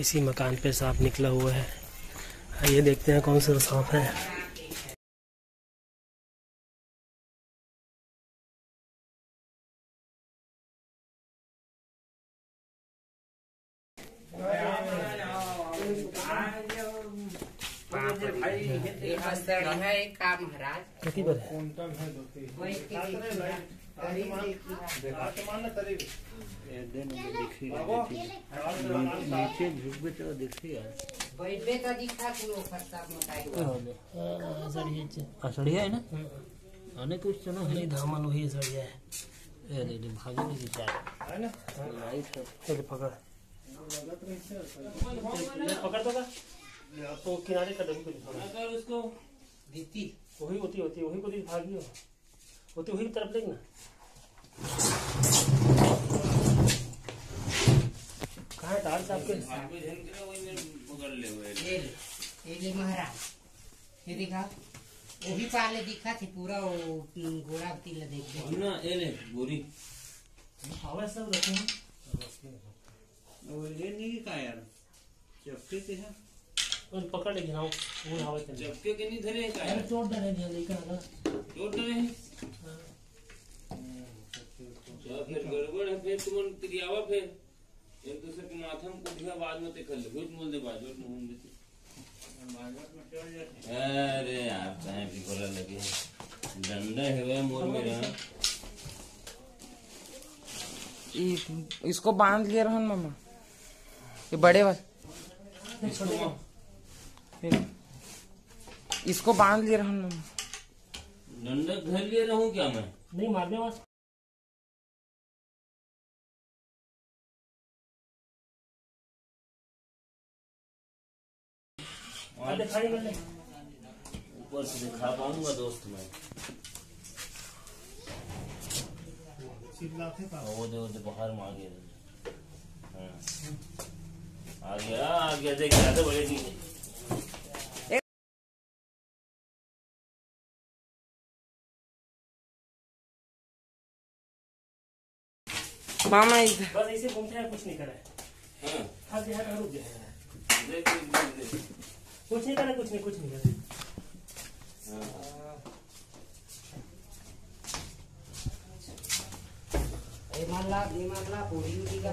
इसी मकान पे सांप निकला हुआ है। आइए देखते हैं कौन सा सांप है। है ना आने कुछ तो नहीं धामन वही सड़िया है। पकड़ पकड़ दोगा तो किनारे का डबी को दिखाना। अगर उसको देती वही होती वही को दिखा दियो होती वही तरफ देखना। कहाँ है तार साहब के पकड़ ले हुए ये महाराज ये दिखा वही पाले दिखा थी पूरा घोड़ा तीला देख ना ये ले गोरी हवा सब रखे हैं वो ये नहीं का यार चपके से है और पकड़ लेना वो हवा चल चपके के नहीं धरे का यार छोड़ दे नहीं लेकर आना छोड़ दे चल फिर गड़बड़ है फिर तुम क्रियावा फिर एक दूसरे के माथम को दिया बाद में ते खल खुद मोल दे बाद में मोहन देते मार्केट में चल जाते। अरे आप कहां भी बोला लगे डंडा है वे मोर मेरा इसको बांध लिए रहन मामा ये बड़े वाले इसको बांध ले रहा डंडा घर ले रहा हूँ क्या मैं नहीं मारने वाला। ऊपर से दिखा पाऊंगा दोस्त मैं वो दे बाहर मांगे आ गया देख तो बड़े नीचे मामा इधर बस ऐसे घूमते हैं कुछ नहीं कर रहा है। हाँ देख रुक जाए कुछ नहीं कर रहा कुछ नहीं कर रहा। ये मान ला पूरी उठी का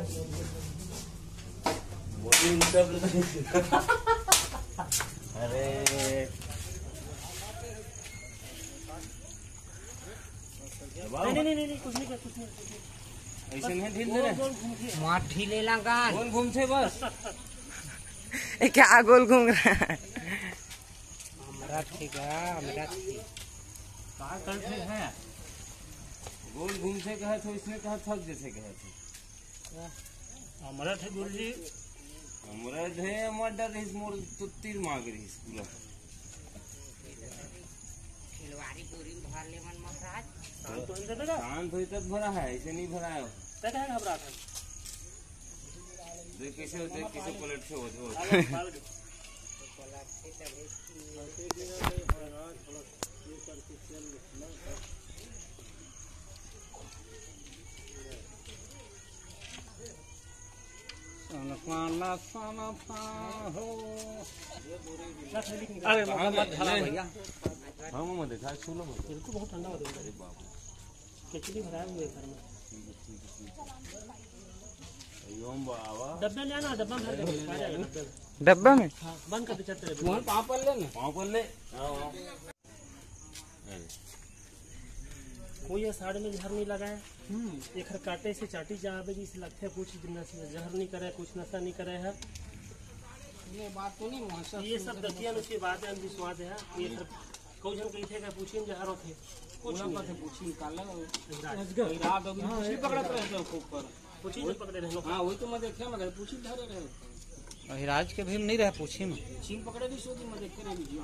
अरे नहीं कुछ नहीं ऐसे नहीं ढील दे रहे मार ढीले लगा गोल घूम से बस ये क्या गोल घूम रहा है। हमरा ठीक है का करते हैं गोल घूम से कहा तो इसने कहा थक जैसे कहा था हमरा ठीक गोल जी हमरा धे मर्डर इस मोर तो तीर मांग रही स्कूल खिलवाड़ी पूरी भर ले मन महाराज शांत होई तब भरा है ऐसे नहीं भरा है तथा घबरा था देख कैसे पलट से हो पलट से तभी महाराज थोड़ा ये करके चल ना साना साना हो। अरे मत भैया देखा सुनो बिल्कुल बहुत ठंडा हो गया खिचड़ी भरा हुआ घर में डब्बा ले आना डब्बा में बंद कर दे पापड़ ले कोई आषाढ़ में जहर नहीं लगाए एक काटे से चाटी जावे जैसे लगते है कुछ जहर नहीं करे कुछ नशा नहीं करे है ये बात तो नहीं मौसम ये सब दतिया उसकी बात है अंधविश्वास है ये कोई जन कही थे का पूछिन जहर होते कुछ ना पता पूछी निकाला रात हो गई पकड़ा रहे ऊपर पूछी से पकड़े रहे। हां वही तो मैं देखया मगर पूछी धरे रहे अहिराज के भीम नहीं रहे पूछी में चीन पकड़े भी सोती मैं देख के वीडियो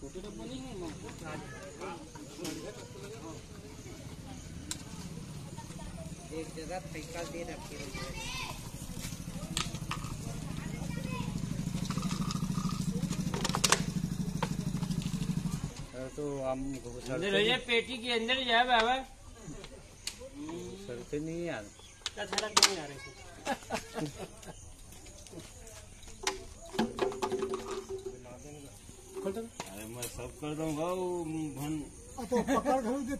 छोटे डब्बा नहीं है एक जगह पैसा दे रखे तो हम पेटी के अंदर जाए बाबा सड़ते नहीं यार नहीं आ रहे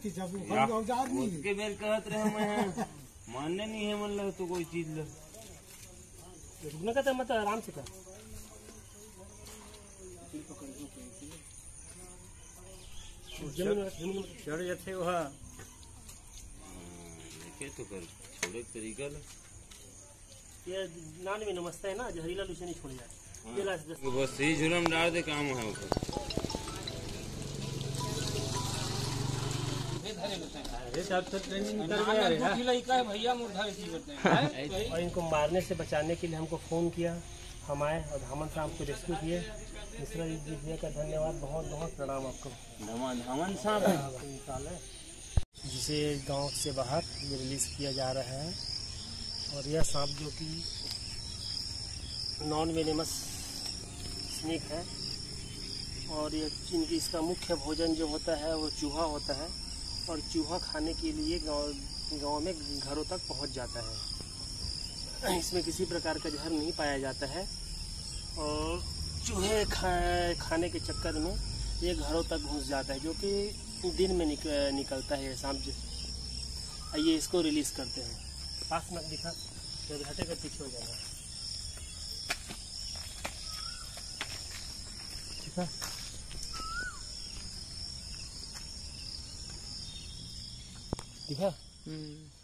थी जब औजार नहीं उसके बेल कहत रहे मैं मानने नहीं है मन लगा तो कोई चीज लो रुकने का तो मत आराम से कर छोड़ जाते वहाँ देखे तो कर छोड़े तरीका लो ये नान में नमस्ते है ना जहरीला लुचे नहीं छोड़ जाए बस ये जुलम डाल दे काम है ऊपर भैया और इनको मारने से बचाने के लिए हमको फोन किया हम आए और धामन साहब को रेस्क्यू किए मिश्रा जी भैया का धन्यवाद बहुत बहुत प्रणाम आपको धामन साहब जिसे गांव से बाहर ये रिलीज किया जा रहा है और यह सांप जो कि नॉन वेनेमस स्नेक है और ये इनकी इसका मुख्य भोजन जो होता है वो चूहा होता है और चूहा खाने के लिए गांव में घरों तक पहुंच जाता है। इसमें किसी प्रकार का जहर नहीं पाया जाता है और चूहे खाने के चक्कर में ये घरों तक घुस जाता है जो कि दिन में निकलता है सांप। ये इसको रिलीज़ करते हैं। पास मत दिखा जब हटेगा पीछे हो जाएगा। ठीक है दिखा।